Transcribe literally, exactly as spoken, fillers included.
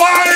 fire!